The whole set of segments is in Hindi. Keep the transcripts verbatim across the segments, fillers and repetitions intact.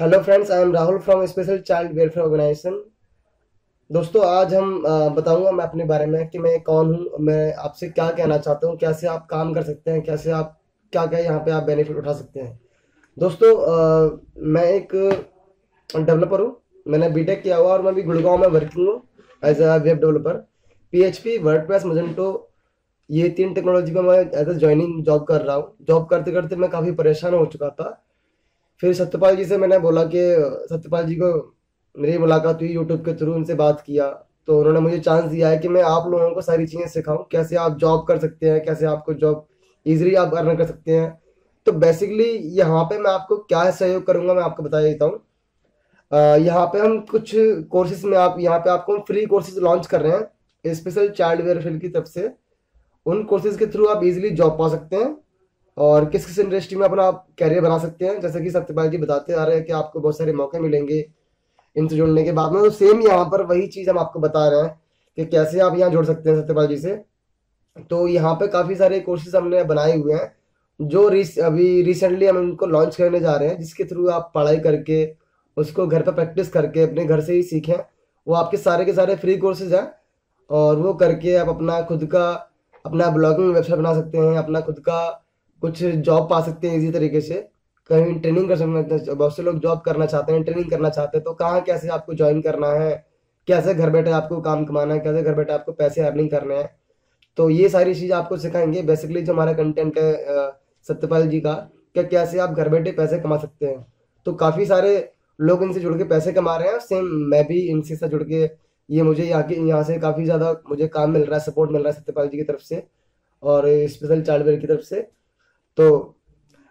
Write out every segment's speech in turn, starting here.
Hello friends, I am Rahul from special child welfare organisation. दोस्तों, आज हम बताऊंगा मैं अपने बारे में कि मैं कौन हूँ, मैं आपसे क्या कहना चाहता हूँ, कैसे आप काम कर सकते हैं, कैसे आप क्या क्या यहाँ पे आप बेनिफिट उठा सकते हैं। दोस्तों, आ, मैं एक डेवलपर हूँ, मैंने बीटेक किया हुआ और मैं भी गुड़गांव में वर्किंग हूँ as a web developer. PHP, WordPress, Magento, ये तीन टेक्नोलॉजी में मैं एज अ ज्वाइनिंग जॉब कर रहा हूँ। जॉब करते करते मैं काफ़ी परेशान हो चुका था। फिर सत्यपाल जी से मैंने बोला कि सत्यपाल जी को मेरी मुलाकात हुई यूट्यूब के थ्रू, उनसे बात किया तो उन्होंने मुझे चांस दिया है कि मैं आप लोगों को सारी चीज़ें सिखाऊँ, कैसे आप जॉब कर सकते हैं, कैसे आपको जॉब ईजिली आप अर्न कर सकते हैं। तो बेसिकली यहाँ पे मैं आपको क्या सहयोग करूँगा मैं आपको बता देता हूँ। यहाँ पे हम कुछ कोर्सेज में आप यहाँ पे आपको हम फ्री कोर्सेज लॉन्च कर रहे हैं स्पेशल चाइल्ड वेलफेयर की तरफ से। उन कोर्सेज के थ्रू आप इजीली जॉब पा सकते हैं और किस किस इंडस्ट्री में अपना आप कैरियर बना सकते हैं। जैसे कि सत्यपाल जी बताते आ रहे हैं कि आपको बहुत सारे मौके मिलेंगे इनसे जुड़ने के बाद में, तो सेम यहाँ पर वही चीज़ हम आपको बता रहे हैं कि कैसे आप यहाँ जुड़ सकते हैं सत्यपाल जी से। तो यहाँ पर काफ़ी सारे कोर्सेज हमने बनाए हुए हैं जो रिस अभी रिसेंटली हम उनको लॉन्च करने जा रहे हैं, जिसके थ्रू आप पढ़ाई करके उसको घर पर प्रैक्टिस करके अपने घर से ही सीखें। वो आपके सारे के सारे फ्री कोर्सेज हैं और वो करके आप अपना खुद का अपना ब्लॉगिंग वेबसाइट बना सकते हैं, अपना खुद का कुछ जॉब पा सकते हैं इसी तरीके से। कहीं ट्रेनिंग कर सकते हैं, बहुत से लोग जॉब करना चाहते हैं, ट्रेनिंग करना चाहते हैं, तो कहाँ कैसे आपको ज्वाइन करना है, कैसे घर बैठे आपको काम कमाना है, कैसे घर बैठे आपको पैसे अर्निंग करने हैं, तो ये सारी चीज़ आपको सिखाएंगे। बेसिकली जो हमारा कंटेंट है सत्यपाल जी का क्या कैसे आप घर बैठे पैसे कमा सकते हैं, तो काफ़ी सारे लोग इनसे जुड़ के पैसे कमा रहे हैं। सेम मैं भी इनसे से जुड़ के ये मुझे यहाँ के यहाँ से काफ़ी ज़्यादा मुझे काम मिल रहा है, सपोर्ट मिल रहा है सत्यपाल जी की तरफ से और स्पेशल चाइल्ड वेलफेयर की तरफ से। तो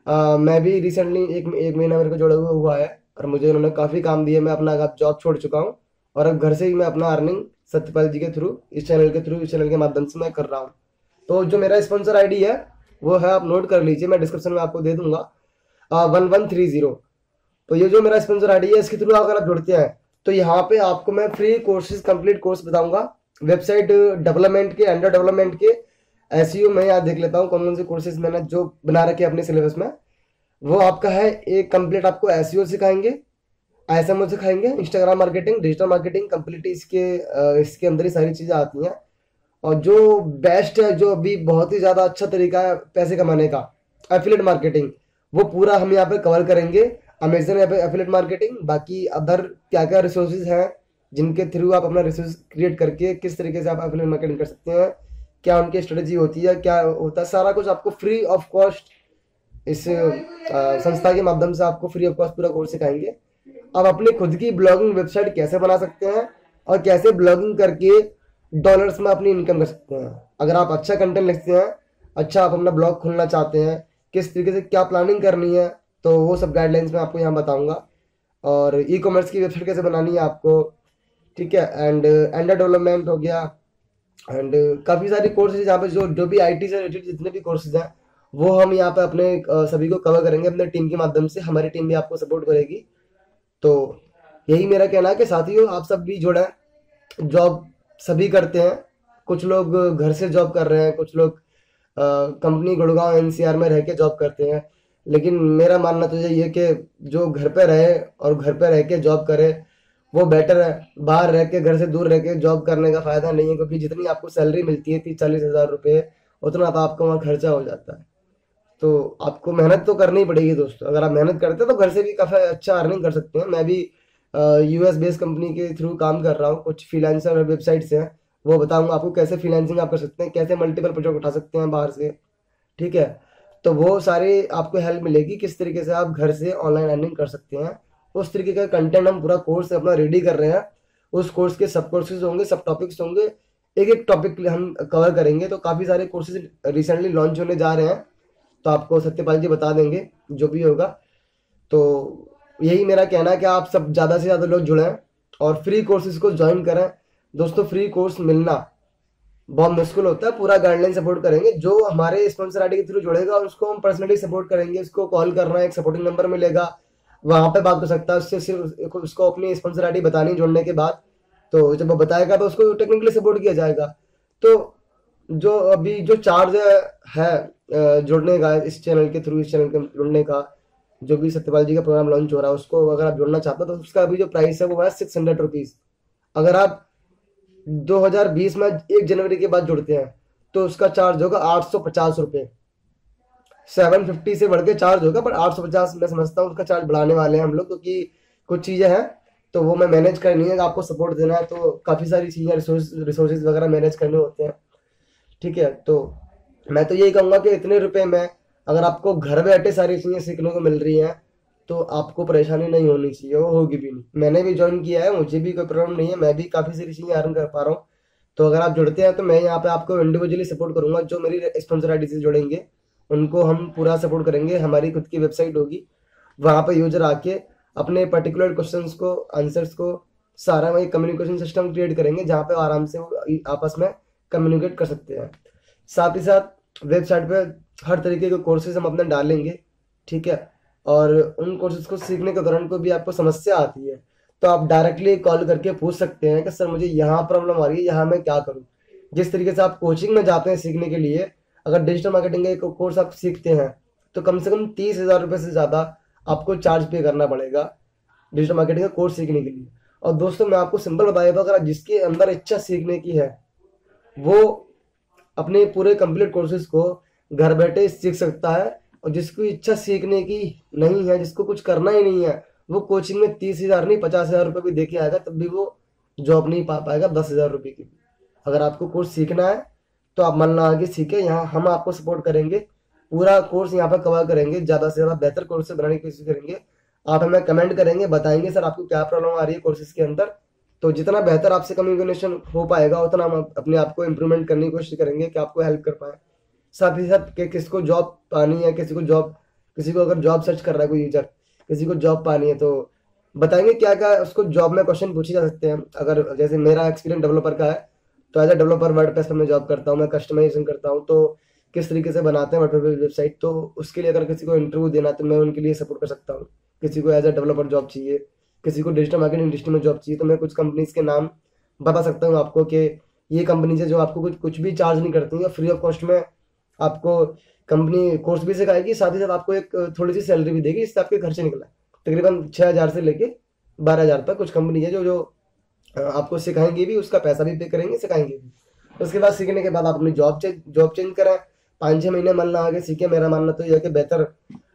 आ, मैं भी रिसेंटली एक एक महीना मेरे को जुड़ा हुआ हुआ है और मुझे उन्होंने काफ़ी काम दिए। मैं अपना जॉब छोड़ चुका हूँ और अब घर से ही मैं अपना अर्निंग सत्यपाल जी के थ्रू इस चैनल के थ्रू इस चैनल के माध्यम से मैं कर रहा हूँ। तो जो मेरा स्पॉन्सर आई डी है वो है, आप नोट कर लीजिए, मैं डिस्क्रिप्शन में आपको दे दूंगा, वन वन थ्री जीरो। तो ये जो मेरा स्पॉन्सर आईडी है इसके थ्रू अगर आप जुड़ते हैं तो यहाँ पे आपको मैं फ्री कोर्सेज कंप्लीट कोर्स बताऊंगा वेबसाइट डेवलपमेंट के, अंडर डेवलपमेंट के, एसईओ। मैं यहाँ देख लेता हूँ कौन कौन से कोर्सेज मैंने जो बना रखे अपने सिलेबस में। वो आपका है एक कंप्लीट आपको एसईओ सिखाएंगे, एसएमओ सिखाएंगे, Instagram marketing, digital marketing complete इसके इसके अंदर ही सारी चीज़ें आती हैं। और जो बेस्ट है, जो अभी बहुत ही ज़्यादा अच्छा तरीका है पैसे कमाने का, एफिलेट मार्केटिंग, वो पूरा हम यहाँ पे कवर करेंगे। अमेजन यहाँ पे एफिलेट मार्केटिंग, बाकी अदर क्या क्या रिसोर्सेज हैं जिनके थ्रू आप अपना रिसोर्स क्रिएट करके किस तरीके से आप एफिलेट मार्केटिंग कर सकते हैं, क्या उनकी स्ट्रेटजी होती है, क्या होता है, सारा कुछ आपको फ्री ऑफ कॉस्ट इस आ, संस्था के माध्यम से आपको फ्री ऑफ कॉस्ट पूरा कोर्स सिखाएंगे। आप अपनी खुद की ब्लॉगिंग वेबसाइट कैसे बना सकते हैं और कैसे ब्लॉगिंग करके डॉलर्स में अपनी इनकम कर सकते हैं। अगर आप अच्छा कंटेंट लिखते हैं, अच्छा आप अपना ब्लॉग खोलना चाहते हैं, किस तरीके से क्या प्लानिंग करनी है, तो वो सब गाइडलाइंस मैं आपको यहाँ बताऊँगा। और ई कॉमर्स की वेबसाइट कैसे बनानी है आपको, ठीक है, एंड अंडर डेवलपमेंट हो गया, एंड काफ़ी सारी कोर्सेज यहाँ पे जो जो भी आई टी से रिलेटेड जितने भी कोर्सेज हैं वो हम यहाँ पे अपने सभी को कवर करेंगे अपने टीम के माध्यम से। हमारी टीम भी आपको सपोर्ट करेगी। तो यही मेरा कहना है कि साथियों, आप सब भी जुड़ें। जॉब सभी करते हैं, कुछ लोग घर से जॉब कर रहे हैं, कुछ लोग कंपनी गुड़गांव एनसीआर में रह के जॉब करते हैं, लेकिन मेरा मानना तो यही है कि जो घर पे रहे और घर पे रह के जॉब करे वो बेटर है। बाहर रह के, घर से दूर रह के जॉब करने का फ़ायदा नहीं है, क्योंकि जितनी आपको सैलरी मिलती है तीस चालीस हज़ार रुपये, उतना तो आपका वहाँ खर्चा हो जाता है। तो आपको मेहनत तो करनी पड़ेगी दोस्तों। अगर आप मेहनत करते हैं तो घर से भी काफ़ी अच्छा अर्निंग कर सकते हैं। मैं भी यूएस बेस्ड कंपनी के थ्रू काम कर रहा हूँ, कुछ फ्रीलांसर वेबसाइट्स हैं, वो बताऊंगा आपको कैसे फ्रीलांसिंग आप कर सकते हैं, कैसे मल्टीपल प्रोजेक्ट उठा सकते हैं बाहर से, ठीक है। तो वो सारे आपको हेल्प मिलेगी किस तरीके से आप घर से ऑनलाइन अर्निंग कर सकते हैं। उस तरीके का कंटेंट हम पूरा कोर्स अपना रेडी कर रहे हैं। उस कोर्स के सब कोर्सेज होंगे, सब टॉपिक्स होंगे, एक एक टॉपिक हम कवर करेंगे। तो काफ़ी सारे कोर्सेज रिसेंटली लॉन्च होने जा रहे हैं, तो आपको सत्यपाल जी बता देंगे जो भी होगा। तो यही मेरा कहना है कि आप सब ज़्यादा से ज़्यादा लोग जुड़ें और फ्री कोर्सेज को ज्वाइन करें। दोस्तों, फ्री कोर्स मिलना बहुत मुश्किल होता है। पूरा गाइडलाइन सपोर्ट करेंगे। जो हमारे स्पॉन्सर आईडी के थ्रू जुड़ेगा उसको हम पर्सनली सपोर्ट करेंगे। उसको कॉल करना है, एक सपोर्टिंग नंबर मिलेगा, वहाँ पे बात कर सकता है उससे। सिर्फ उसको अपनी स्पॉन्सर आईडी बतानी जुड़ने के बाद, तो जब वो बताएगा तो उसको टेक्निकली सपोर्ट किया जाएगा। तो जो अभी जो चार्ज है जुड़ने का इस चैनल के थ्रू, इस चैनल के जुड़ने का जो भी सत्यपाल जी का प्रोग्राम लॉन्च हो रहा है उसको अगर आप जुड़ना चाहते हो तो उसका अभी जो प्राइस है वो है सिक्स हंड्रेड रुपीज। अगर आप दो हज़ार बीस में एक जनवरी के बाद जुड़ते हैं तो उसका चार्ज होगा आठ सौ पचास रुपये, सेवन फिफ्टी से बढ़ के चार्ज होगा, पर आठ सौ पचास मैं समझता हूँ उसका चार्ज बढ़ाने वाले हैं हम लोग, क्योंकि कुछ चीज़ें हैं तो वो मैं मैनेज करनी है, आपको सपोर्ट देना है तो काफ़ी सारी चीज़ें रिसोर्स रिसोर्सेज वगैरह मैनेज करने होते हैं। ठीक है, तो मैं तो यही कहूँगा कि इतने रुपए में अगर आपको घर बैठे सारी चीज़ें सीखने को मिल रही हैं तो आपको परेशानी नहीं होनी चाहिए, वो होगी भी नहीं। मैंने भी ज्वाइन किया है, मुझे भी कोई प्रॉब्लम नहीं है, मैं भी काफ़ी सारी चीज़ें अर्न कर पा रहा हूँ। तो अगर आप जुड़ते हैं तो मैं यहाँ पर आपको इंडिविजुअली सपोर्ट करूँगा, जो मेरी स्पॉन्सर आईडी से जुड़ेंगे उनको हम पूरा सपोर्ट करेंगे। हमारी खुद की वेबसाइट होगी, वहाँ पर यूजर आके अपने पर्टिकुलर क्वेश्चंस को, आंसर्स को, सारा वही कम्युनिकेशन सिस्टम क्रिएट करेंगे जहाँ पे आराम से वो आपस में कम्युनिकेट कर सकते हैं। साथ ही साथ वेबसाइट पे हर तरीके के कोर्सेज हम अपने डालेंगे। ठीक है, और उन कोर्सेज को सीखने के दौरान कोई भी आपको समस्या आती है तो आप डायरेक्टली कॉल करके पूछ सकते हैं कि सर मुझे यहाँ प्रॉब्लम आ रही है, यहाँ मैं क्या करूँ। जिस तरीके से आप कोचिंग में जाते हैं सीखने के लिए, अगर डिजिटल मार्केटिंग का कोर्स आप सीखते हैं तो कम से कम तीस हज़ार रुपये से ज़्यादा आपको चार्ज पे करना पड़ेगा डिजिटल मार्केटिंग का कोर्स सीखने के लिए। और दोस्तों मैं आपको सिंपल बताया था, अगर जिसके अंदर इच्छा सीखने की है वो अपने पूरे कंप्लीट कोर्सेज को घर बैठे सीख सकता है, और जिसकी इच्छा सीखने की नहीं है, जिसको कुछ करना ही नहीं है, वो कोचिंग में तीस हज़ार नहीं पचास हज़ार रुपये भी दे के आएगा तब भी वो जॉब नहीं पा पाएगा दस हज़ार रुपये की। अगर आपको कोर्स सीखना है तो आप मन लगा के सीखें, यहाँ हम आपको सपोर्ट करेंगे, पूरा कोर्स यहाँ पर कवर करेंगे, ज़्यादा से ज़्यादा बेहतर कोर्स बनाने की कोशिश करेंगे। आप हमें कमेंट करेंगे, बताएंगे सर आपको क्या प्रॉब्लम आ रही है कोर्सेज के अंदर, तो जितना बेहतर आपसे कम्युनिकेशन हो पाएगा उतना हम अपने आप को इम्प्रूवमेंट करने की कोशिश करेंगे कि आपको हेल्प कर पाएँ। साथ ही साथ कि किसको जॉब पानी है, किसी को जॉब किसी को अगर जॉब सर्च कर रहा है कोई यूजर, किसी को जॉब पानी है तो बताएंगे क्या क्या उसको जॉब में क्वेश्चन पूछे जा सकते हैं। अगर जैसे मेरा एक्सपीरियंस डेवलपर का है तो एज ए डेवलपर वर्डप्रेस पर मैं जॉब करता हूँ, मैं कस्टमाइजेशन करता हूँ, तो किस तरीके से बनाते हैं वर्डप्रेस वेबसाइट, तो उसके लिए अगर किसी को इंटरव्यू देना तो मैं उनके लिए सपोर्ट कर सकता हूँ। किसी को एज ए डेवलपर जॉब चाहिए, किसी को डिजिटल मार्केटिंग इंडस्ट्री में जॉब चाहिए, तो मैं कुछ कंपनीज़ के नाम बता सकता हूँ आपको कि ये कंपनीज है जो आपको कुछ कुछ भी चार्ज नहीं करती है, फ्री ऑफ कॉस्ट में आपको कंपनी कोर्स भी सिखाएगी, साथ ही साथ आपको एक थोड़ी सी सैलरी भी देगी, इससे आपके खर्चे निकला तकरीबन छः हज़ार से लेके बारह हज़ार तक। कुछ कंपनी है जो जो आपको सिखाएंगे भी, उसका पैसा भी पे करेंगे, सिखाएंगे भी। उसके बाद सीखने के बाद आप अपनी जॉब चेंज जॉब चेंज करें, पाँच छः महीने मन लगा के सीखे। मेरा मानना तो यह है कि बेहतर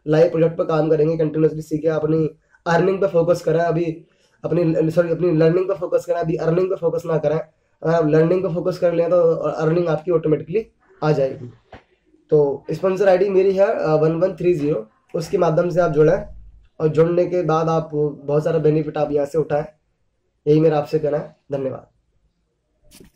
लाइव प्रोजेक्ट पर काम करेंगे, कंटिन्यूसली सीखे, अपनी अर्निंग पर फोकस करें, अभी अपनी सॉरी अपनी लर्निंग पर फोकस करें, अभी अर्निंग पर फोकस ना करें। अगर आप लर्निंग पर फोकस कर लें तो अर्निंग आपकी ऑटोमेटिकली आ जाएगी। तो स्पॉन्सर आईडी मेरी है वन वन थ्री जीरो, उसके माध्यम से आप जुड़ें, और जुड़ने के बाद आप बहुत सारा बेनिफिट आप यहाँ से उठाएं। यही मेरा आपसे कहना है। धन्यवाद।